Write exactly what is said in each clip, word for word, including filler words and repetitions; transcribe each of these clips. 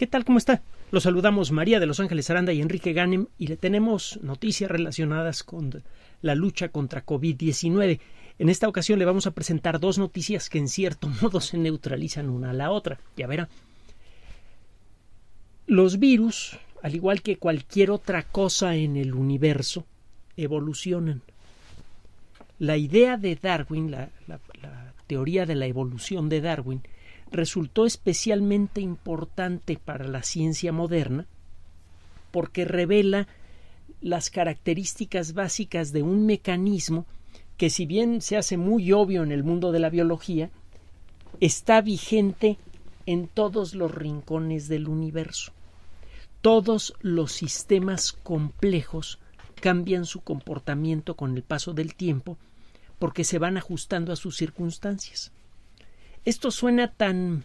¿Qué tal? ¿Cómo está? Los saludamos María de Los Ángeles Aranda y Enrique Ganem y le tenemos noticias relacionadas con la lucha contra COVID diecinueve. En esta ocasión le vamos a presentar dos noticias que en cierto modo se neutralizan una a la otra. Ya verá. Los virus, al igual que cualquier otra cosa en el universo, evolucionan. La idea de Darwin, la, la, la teoría de la evolución de Darwin, resultó especialmente importante para la ciencia moderna porque revela las características básicas de un mecanismo que, si bien se hace muy obvio en el mundo de la biología, está vigente en todos los rincones del universo. Todos los sistemas complejos cambian su comportamiento con el paso del tiempo porque se van ajustando a sus circunstancias. Esto suena tan,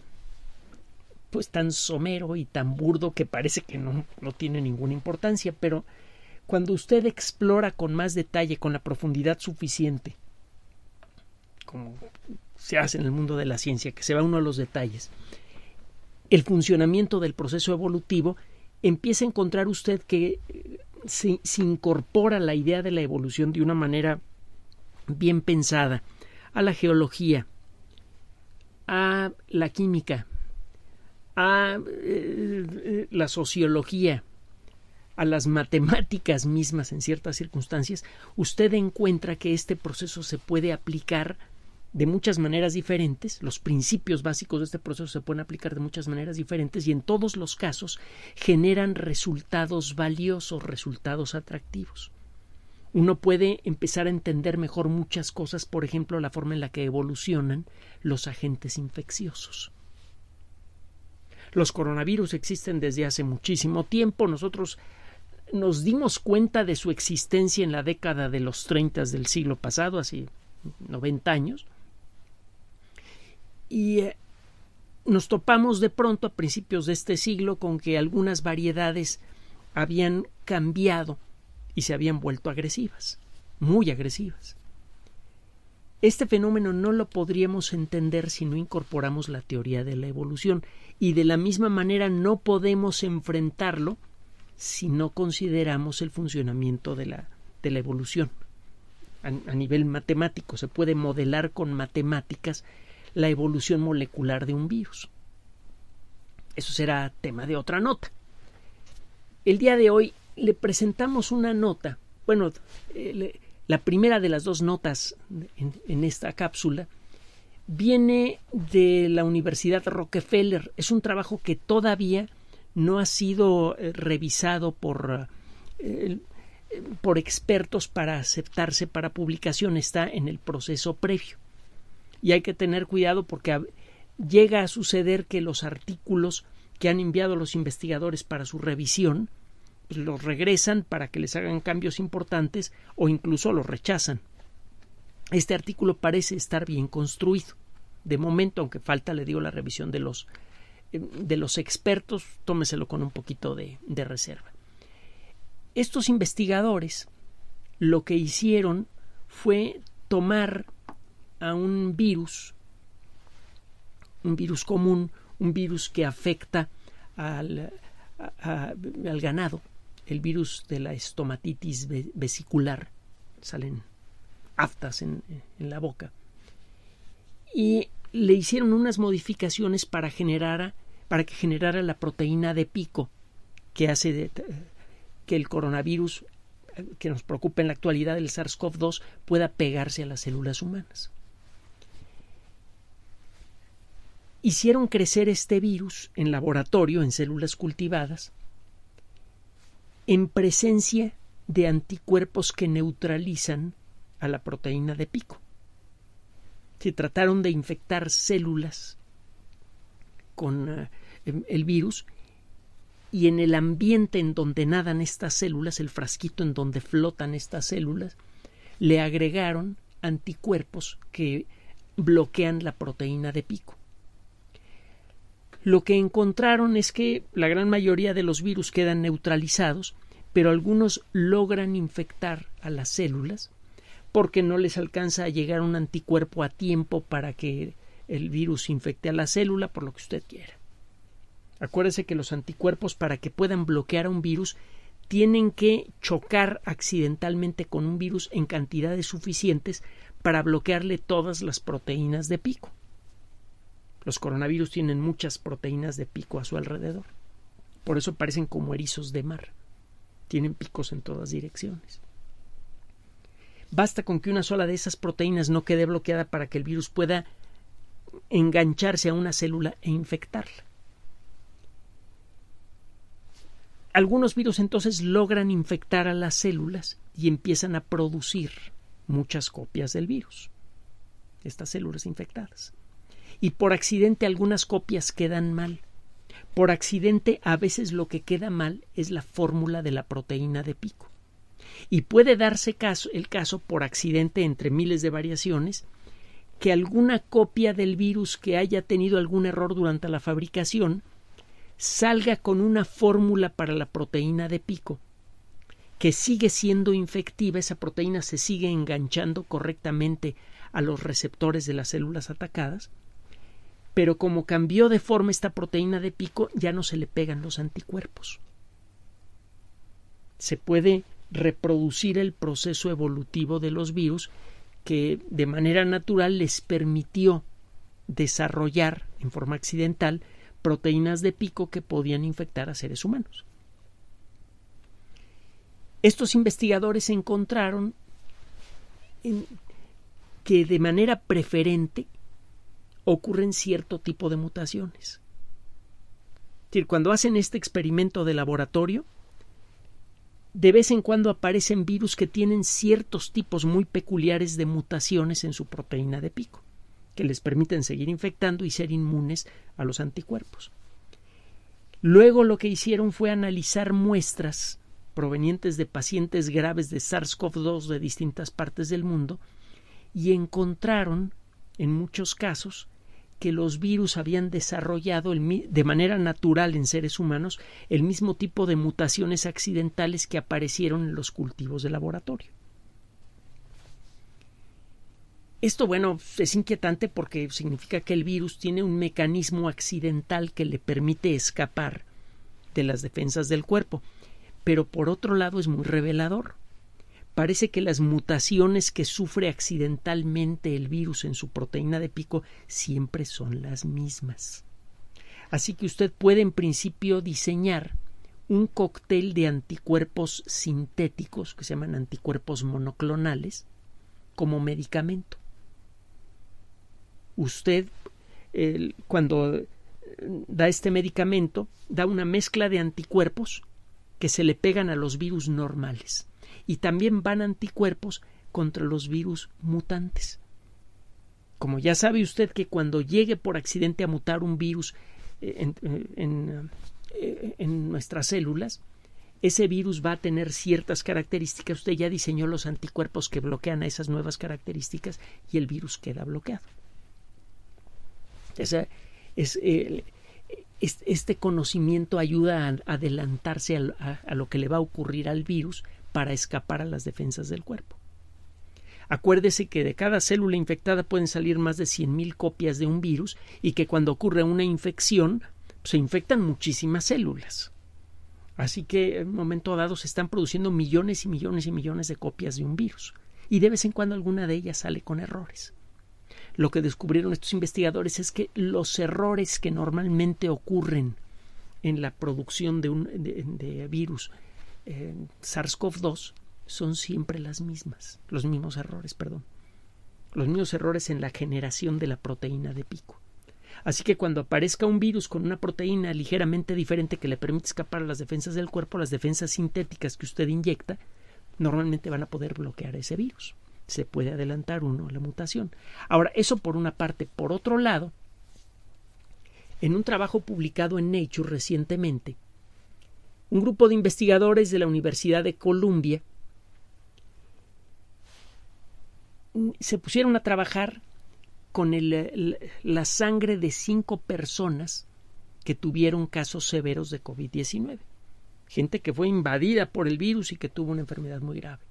pues, tan somero y tan burdo que parece que no, no tiene ninguna importancia, pero cuando usted explora con más detalle, con la profundidad suficiente, como se hace en el mundo de la ciencia, que se va uno a los detalles, el funcionamiento del proceso evolutivo, empieza a encontrar usted que se, se incorpora la idea de la evolución de una manera bien pensada a la geología, a la química, a eh, la sociología, a las matemáticas mismas en ciertas circunstancias. Usted encuentra que este proceso se puede aplicar de muchas maneras diferentes, los principios básicos de este proceso se pueden aplicar de muchas maneras diferentes y en todos los casos generan resultados valiosos, resultados atractivos. Uno puede empezar a entender mejor muchas cosas, por ejemplo, la forma en la que evolucionan los agentes infecciosos. Los coronavirus existen desde hace muchísimo tiempo. Nosotros nos dimos cuenta de su existencia en la década de los treinta del siglo pasado, hace noventa años. Y eh, nos topamos de pronto a principios de este siglo con que algunas variedades habían cambiado y se habían vuelto agresivas, muy agresivas. Este fenómeno no lo podríamos entender si no incorporamos la teoría de la evolución, y de la misma manera no podemos enfrentarlo si no consideramos el funcionamiento de la, de la evolución. A, a nivel matemático, se puede modelar con matemáticas la evolución molecular de un virus. Eso será tema de otra nota. El día de hoy le presentamos una nota, bueno, eh, la primera de las dos notas en, en esta cápsula viene de la Universidad Rockefeller. Es un trabajo que todavía no ha sido eh, revisado por, eh, por expertos para aceptarse para publicación, está en el proceso previo. Y hay que tener cuidado porque a, llega a suceder que los artículos que han enviado los investigadores para su revisión los regresan para que les hagan cambios importantes o incluso los rechazan. Este artículo parece estar bien construido. De momento, aunque falta, le digo, la revisión de los, de los expertos, tómeselo con un poquito de, de reserva. Estos investigadores lo que hicieron fue tomar a un virus, un virus común, un virus que afecta al, a, a, al ganado, el virus de la estomatitis vesicular, salen aftas en, en la boca, y le hicieron unas modificaciones para, generar, para que generara la proteína de pico que hace de, que el coronavirus que nos preocupa en la actualidad, el SARS CoV dos, pueda pegarse a las células humanas. Hicieron crecer este virus en laboratorio, en células cultivadas, en presencia de anticuerpos que neutralizan a la proteína de pico. Se trataron de infectar células con uh, el virus y en el ambiente en donde nadan estas células, el frasquito en donde flotan estas células, le agregaron anticuerpos que bloquean la proteína de pico. Lo que encontraron es que la gran mayoría de los virus quedan neutralizados, pero algunos logran infectar a las células porque no les alcanza a llegar un anticuerpo a tiempo para que el virus infecte a la célula, por lo que usted quiera. Acuérdense que los anticuerpos, para que puedan bloquear a un virus, tienen que chocar accidentalmente con un virus en cantidades suficientes para bloquearle todas las proteínas de pico. Los coronavirus tienen muchas proteínas de pico a su alrededor. Por eso parecen como erizos de mar. Tienen picos en todas direcciones. Basta con que una sola de esas proteínas no quede bloqueada para que el virus pueda engancharse a una célula e infectarla. Algunos virus entonces logran infectar a las células y empiezan a producir muchas copias del virus, estas células infectadas. Y por accidente algunas copias quedan mal. Por accidente a veces lo que queda mal es la fórmula de la proteína de pico. Y puede darse caso, el caso por accidente entre miles de variaciones, que alguna copia del virus que haya tenido algún error durante la fabricación salga con una fórmula para la proteína de pico que sigue siendo infectiva. Esa proteína se sigue enganchando correctamente a los receptores de las células atacadas, pero como cambió de forma esta proteína de pico, ya no se le pegan los anticuerpos. Se puede reproducir el proceso evolutivo de los virus que de manera natural les permitió desarrollar en forma accidental proteínas de pico que podían infectar a seres humanos. Estos investigadores encontraron en que de manera preferente ocurren cierto tipo de mutaciones. Es decir, cuando hacen este experimento de laboratorio, de vez en cuando aparecen virus que tienen ciertos tipos muy peculiares de mutaciones en su proteína de pico, que les permiten seguir infectando y ser inmunes a los anticuerpos. Luego lo que hicieron fue analizar muestras provenientes de pacientes graves de SARS CoV dos de distintas partes del mundo y encontraron, en muchos casos, que los virus habían desarrollado el, de manera natural en seres humanos el mismo tipo de mutaciones accidentales que aparecieron en los cultivos de laboratorio. Esto, bueno, es inquietante porque significa que el virus tiene un mecanismo accidental que le permite escapar de las defensas del cuerpo, pero por otro lado es muy revelador. Parece que las mutaciones que sufre accidentalmente el virus en su proteína de pico siempre son las mismas. Así que usted puede en principio diseñar un cóctel de anticuerpos sintéticos, que se llaman anticuerpos monoclonales, como medicamento. Usted eh, cuando da este medicamento da una mezcla de anticuerpos que se le pegan a los virus normales y también van anticuerpos contra los virus mutantes. Como ya sabe usted que cuando llegue por accidente a mutar un virus en, en, en nuestras células, ese virus va a tener ciertas características. Usted ya diseñó los anticuerpos que bloquean a esas nuevas características y el virus queda bloqueado. Esa, es, eh, este conocimiento ayuda a adelantarse a, a, a lo que le va a ocurrir al virus para escapar a las defensas del cuerpo. Acuérdese que de cada célula infectada pueden salir más de cien mil copias de un virus y que cuando ocurre una infección se infectan muchísimas células. Así que en un momento dado se están produciendo millones y millones y millones de copias de un virus y de vez en cuando alguna de ellas sale con errores. Lo que descubrieron estos investigadores es que los errores que normalmente ocurren en la producción de, un, de, de virus eh, SARS CoV dos son siempre las mismas, los mismos errores, perdón, los mismos errores en la generación de la proteína de pico. Así que cuando aparezca un virus con una proteína ligeramente diferente que le permite escapar a las defensas del cuerpo, las defensas sintéticas que usted inyecta normalmente van a poder bloquear ese virus. Se puede adelantar uno a la mutación. Ahora, eso por una parte. Por otro lado, en un trabajo publicado en Nature recientemente, un grupo de investigadores de la Universidad de Columbia se pusieron a trabajar con el, la sangre de cinco personas que tuvieron casos severos de COVID diecinueve. Gente que fue invadida por el virus y que tuvo una enfermedad muy grave.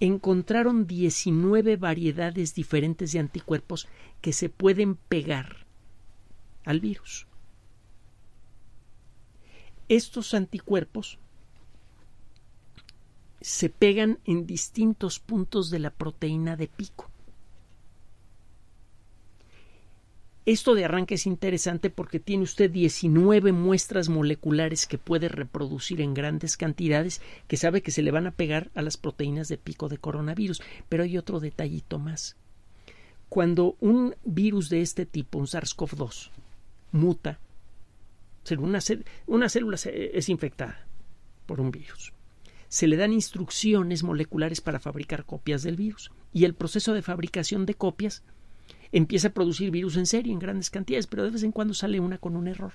Encontraron diecinueve variedades diferentes de anticuerpos que se pueden pegar al virus. Estos anticuerpos se pegan en distintos puntos de la proteína de pico. Esto de arranque es interesante porque tiene usted diecinueve muestras moleculares que puede reproducir en grandes cantidades, que sabe que se le van a pegar a las proteínas de pico de coronavirus. Pero hay otro detallito más. Cuando un virus de este tipo, un SARS CoV dos, muta, una, una célula es infectada por un virus. Se le dan instrucciones moleculares para fabricar copias del virus y el proceso de fabricación de copias empieza a producir virus en serie en grandes cantidades, pero de vez en cuando sale una con un error.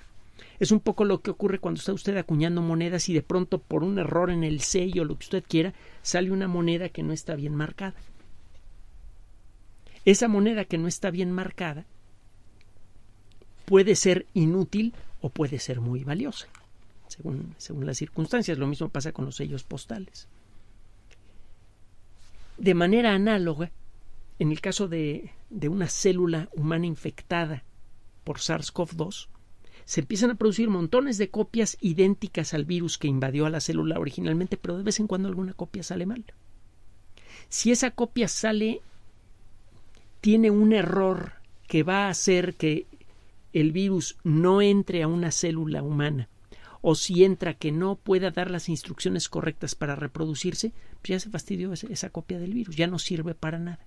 Es un poco lo que ocurre cuando está usted acuñando monedas y de pronto por un error en el sello, lo que usted quiera, sale una moneda que no está bien marcada. Esa moneda que no está bien marcada puede ser inútil o puede ser muy valiosa, según, según las circunstancias. Lo mismo pasa con los sellos postales. De manera análoga, en el caso de, de una célula humana infectada por SARS CoV dos, se empiezan a producir montones de copias idénticas al virus que invadió a la célula originalmente, pero de vez en cuando alguna copia sale mal. Si esa copia sale, tiene un error que va a hacer que el virus no entre a una célula humana, o si entra que no pueda dar las instrucciones correctas para reproducirse, pues ya se fastidió esa copia del virus, ya no sirve para nada.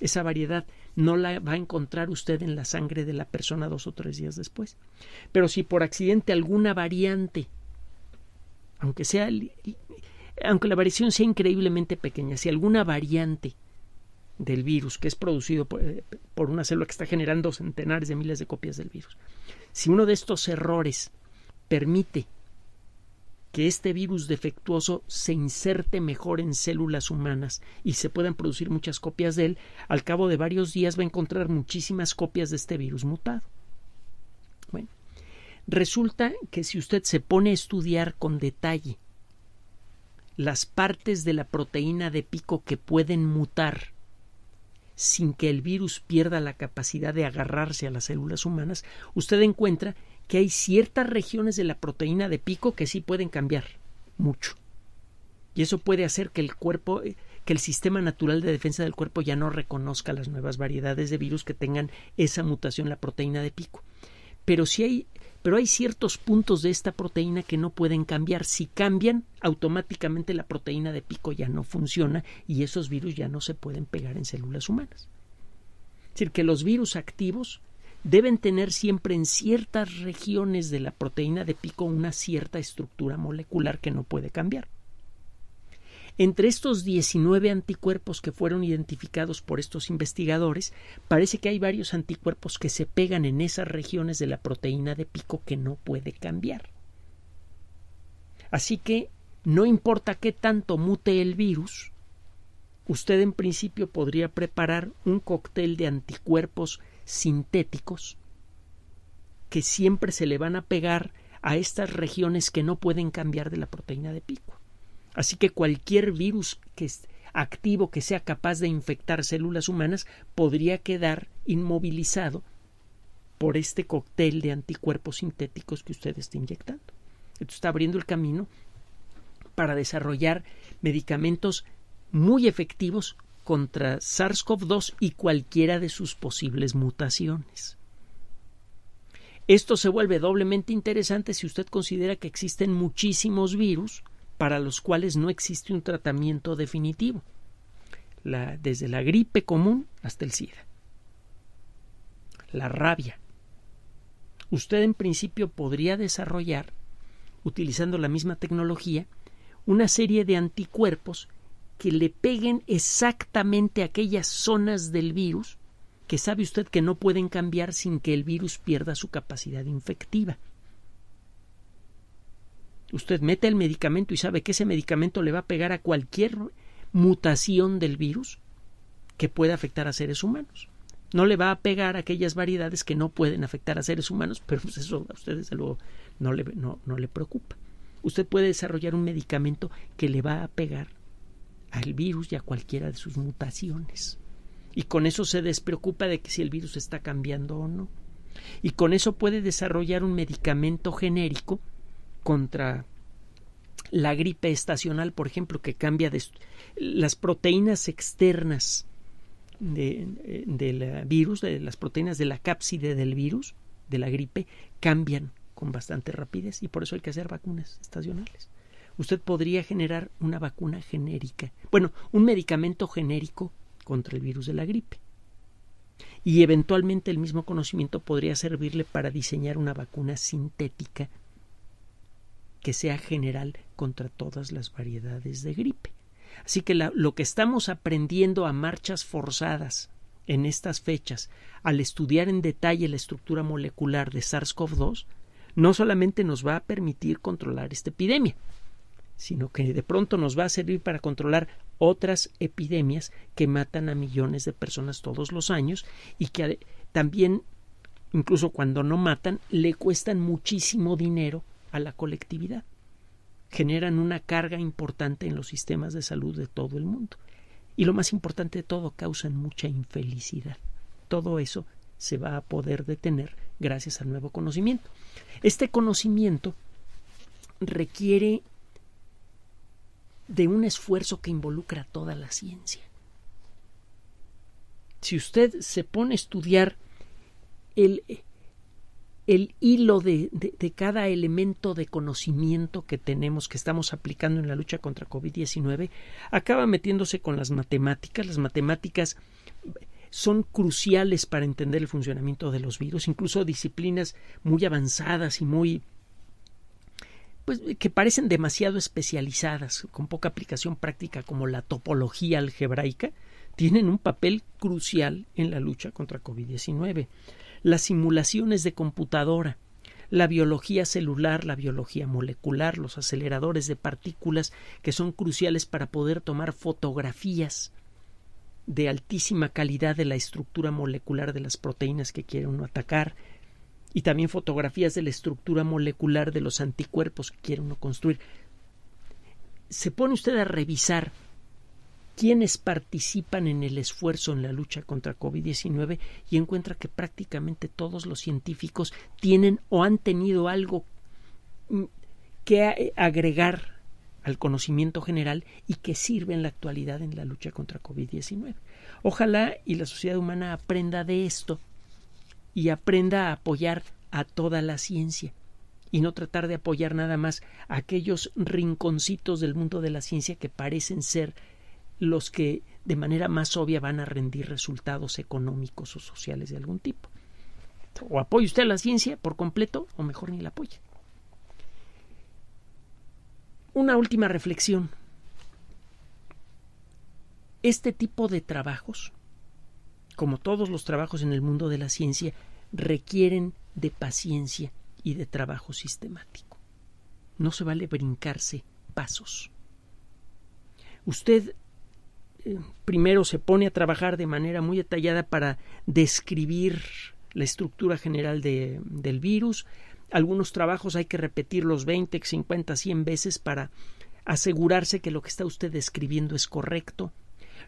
Esa variedad no la va a encontrar usted en la sangre de la persona dos o tres días después. Pero si por accidente alguna variante, aunque sea, aunque la variación sea increíblemente pequeña, si alguna variante del virus que es producido por, por una célula que está generando centenares de miles de copias del virus, si uno de estos errores permite que este virus defectuoso se inserte mejor en células humanas y se puedan producir muchas copias de él, al cabo de varios días va a encontrar muchísimas copias de este virus mutado. Bueno, resulta que si usted se pone a estudiar con detalle las partes de la proteína de pico que pueden mutar sin que el virus pierda la capacidad de agarrarse a las células humanas, usted encuentra que hay ciertas regiones de la proteína de pico que sí pueden cambiar mucho. Y eso puede hacer que el cuerpo, que el sistema natural de defensa del cuerpo ya no reconozca las nuevas variedades de virus que tengan esa mutación, la proteína de pico. Pero sí hay, pero hay ciertos puntos de esta proteína que no pueden cambiar. Si cambian, automáticamente la proteína de pico ya no funciona y esos virus ya no se pueden pegar en células humanas. Es decir, que los virus activos deben tener siempre en ciertas regiones de la proteína de pico una cierta estructura molecular que no puede cambiar. Entre estos diecinueve anticuerpos que fueron identificados por estos investigadores, parece que hay varios anticuerpos que se pegan en esas regiones de la proteína de pico que no puede cambiar. Así que no importa qué tanto mute el virus, usted en principio podría preparar un cóctel de anticuerpos sintéticos que siempre se le van a pegar a estas regiones que no pueden cambiar de la proteína de pico. Así que cualquier virus que es activo que sea capaz de infectar células humanas podría quedar inmovilizado por este cóctel de anticuerpos sintéticos que usted está inyectando. Esto está abriendo el camino para desarrollar medicamentos muy efectivos contra SARS CoV dos y cualquiera de sus posibles mutaciones. Esto se vuelve doblemente interesante si usted considera que existen muchísimos virus para los cuales no existe un tratamiento definitivo, la, desde la gripe común hasta el SIDA, la rabia. Usted en principio podría desarrollar, utilizando la misma tecnología, una serie de anticuerpos que le peguen exactamente aquellas zonas del virus que sabe usted que no pueden cambiar sin que el virus pierda su capacidad infectiva. Usted mete el medicamento y sabe que ese medicamento le va a pegar a cualquier mutación del virus que pueda afectar a seres humanos. No le va a pegar a aquellas variedades que no pueden afectar a seres humanos, pero eso a usted desde luego no le, no, no le preocupa. Usted puede desarrollar un medicamento que le va a pegar al virus y a cualquiera de sus mutaciones. Y con eso se despreocupa de que si el virus está cambiando o no. Y con eso puede desarrollar un medicamento genérico contra la gripe estacional, por ejemplo, que cambia de las proteínas externas de, del virus, de las proteínas de la cápside del virus, de la gripe, cambian con bastante rapidez, y por eso hay que hacer vacunas estacionales. Usted podría generar una vacuna genérica, bueno, un medicamento genérico contra el virus de la gripe. Y eventualmente el mismo conocimiento podría servirle para diseñar una vacuna sintética que sea general contra todas las variedades de gripe. Así que la, lo que estamos aprendiendo a marchas forzadas en estas fechas, al estudiar en detalle la estructura molecular de SARS CoV dos, no solamente nos va a permitir controlar esta epidemia, sino que de pronto nos va a servir para controlar otras epidemias que matan a millones de personas todos los años y que también, incluso cuando no matan, le cuestan muchísimo dinero a la colectividad. Generan una carga importante en los sistemas de salud de todo el mundo. Y lo más importante de todo, causan mucha infelicidad. Todo eso se va a poder detener gracias al nuevo conocimiento. Este conocimiento requiere de un esfuerzo que involucra a toda la ciencia. Si usted se pone a estudiar el, el hilo de, de, de cada elemento de conocimiento que tenemos, que estamos aplicando en la lucha contra COVID diecinueve, acaba metiéndose con las matemáticas. Las matemáticas son cruciales para entender el funcionamiento de los virus, incluso disciplinas muy avanzadas y muy... pues que parecen demasiado especializadas, con poca aplicación práctica, como la topología algebraica, tienen un papel crucial en la lucha contra COVID diecinueve. Las simulaciones de computadora, la biología celular, la biología molecular, los aceleradores de partículas, que son cruciales para poder tomar fotografías de altísima calidad de la estructura molecular de las proteínas que quiere uno atacar, y también fotografías de la estructura molecular de los anticuerpos que quiere uno construir. Se pone usted a revisar quiénes participan en el esfuerzo en la lucha contra COVID diecinueve y encuentra que prácticamente todos los científicos tienen o han tenido algo que agregar al conocimiento general y que sirve en la actualidad en la lucha contra COVID diecinueve. Ojalá y la sociedad humana aprenda de esto y aprenda a apoyar a toda la ciencia y no tratar de apoyar nada más a aquellos rinconcitos del mundo de la ciencia que parecen ser los que de manera más obvia van a rendir resultados económicos o sociales de algún tipo. O apoya usted a la ciencia por completo o mejor ni la apoya. Una última reflexión. Este tipo de trabajos, como todos los trabajos en el mundo de la ciencia, requieren de paciencia y de trabajo sistemático. No se vale brincarse pasos. Usted eh, primero se pone a trabajar de manera muy detallada para describir la estructura general de, del virus. Algunos trabajos hay que repetirlos veinte, cincuenta, cien veces para asegurarse que lo que está usted describiendo es correcto.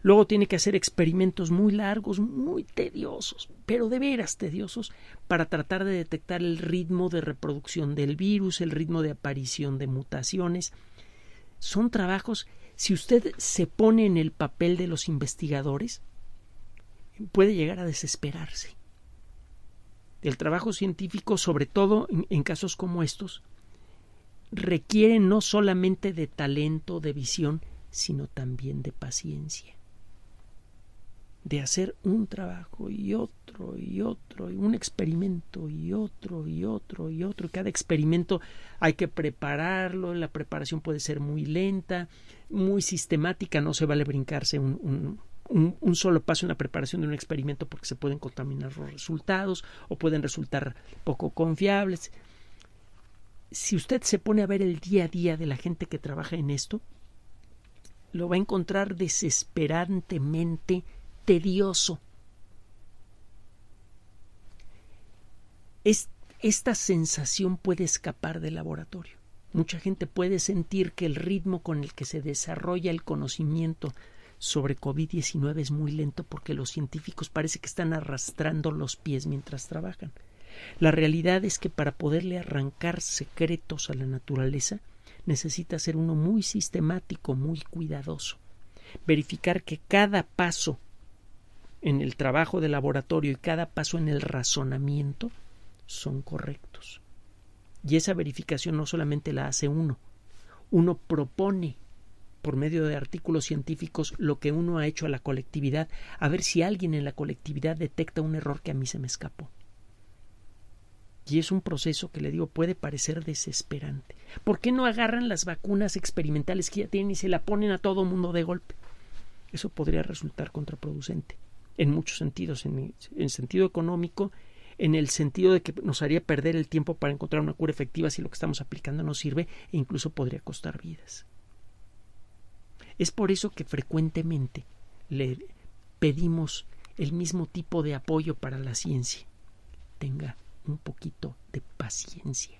Luego tiene que hacer experimentos muy largos, muy tediosos, pero de veras tediosos, para tratar de detectar el ritmo de reproducción del virus, el ritmo de aparición de mutaciones. Son trabajos, si usted se pone en el papel de los investigadores, puede llegar a desesperarse. El trabajo científico, sobre todo en, en casos como estos, requiere no solamente de talento, de visión, sino también de paciencia, de hacer un trabajo y otro y otro, y un experimento y otro y otro y otro. Cada experimento hay que prepararlo, la preparación puede ser muy lenta, muy sistemática, no se vale brincarse un, un, un, un solo paso en la preparación de un experimento porque se pueden contaminar los resultados o pueden resultar poco confiables. Si usted se pone a ver el día a día de la gente que trabaja en esto, lo va a encontrar desesperantemente tedioso. Es, esta sensación puede escapar del laboratorio. Mucha gente puede sentir que el ritmo con el que se desarrolla el conocimiento sobre COVID diecinueve es muy lento porque los científicos parece que están arrastrando los pies mientras trabajan. La realidad es que para poderle arrancar secretos a la naturaleza necesita ser uno muy sistemático, muy cuidadoso. Verificar que cada paso en el trabajo de laboratorio y cada paso en el razonamiento son correctos. Y esa verificación no solamente la hace uno, uno propone por medio de artículos científicos lo que uno ha hecho a la colectividad, a ver si alguien en la colectividad detecta un error que a mí se me escapó. Y es un proceso que, le digo, puede parecer desesperante. ¿Por qué no agarran las vacunas experimentales que ya tienen y se la ponen a todo mundo de golpe? Eso podría resultar contraproducente en muchos sentidos, en el sentido económico, en el sentido de que nos haría perder el tiempo para encontrar una cura efectiva si lo que estamos aplicando no sirve, e incluso podría costar vidas. Es por eso que frecuentemente le pedimos el mismo tipo de apoyo para la ciencia. Tenga un poquito de paciencia.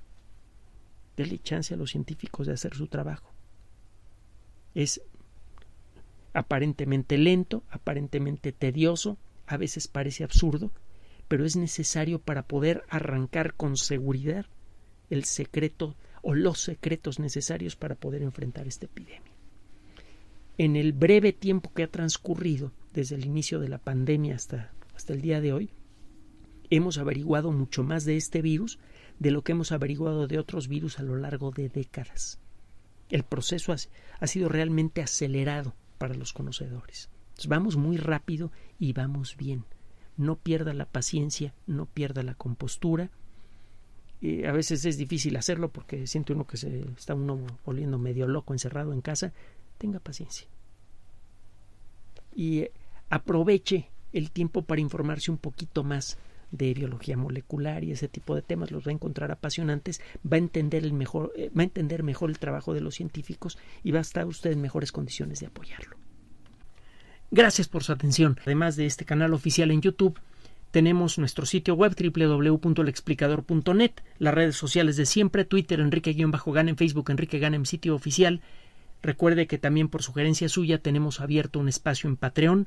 Dele chance a los científicos de hacer su trabajo. Es aparentemente lento, aparentemente tedioso, a veces parece absurdo, pero es necesario para poder arrancar con seguridad el secreto o los secretos necesarios para poder enfrentar esta epidemia. En el breve tiempo que ha transcurrido desde el inicio de la pandemia hasta, hasta el día de hoy, hemos averiguado mucho más de este virus de lo que hemos averiguado de otros virus a lo largo de décadas. El proceso ha, ha sido realmente acelerado para los conocedores. Entonces, vamos muy rápido y vamos bien. No pierda la paciencia, no pierda la compostura. Eh, a veces es difícil hacerlo porque siente uno que se está uno volviendo medio loco encerrado en casa. Tenga paciencia y aproveche el tiempo para informarse un poquito más de biología molecular y ese tipo de temas. Los va a encontrar apasionantes, va a entender el mejor, va a entender mejor el trabajo de los científicos y va a estar usted en mejores condiciones de apoyarlo. Gracias por su atención. Además de este canal oficial en YouTube, tenemos nuestro sitio web doble u doble u doble u punto el explicador punto net, las redes sociales de siempre, Twitter Enrique Ganem, Facebook Enrique Ganem, sitio oficial. Recuerde que también por sugerencia suya tenemos abierto un espacio en Patreon,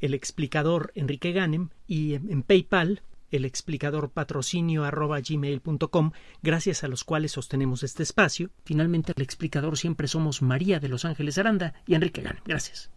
El Explicador Enrique Ganem, y en PayPal, el explicador patrocinio arroba gmail punto com, gracias a los cuales sostenemos este espacio. Finalmente, El Explicador siempre somos María de Los Ángeles Aranda y Enrique Ganem. Gracias.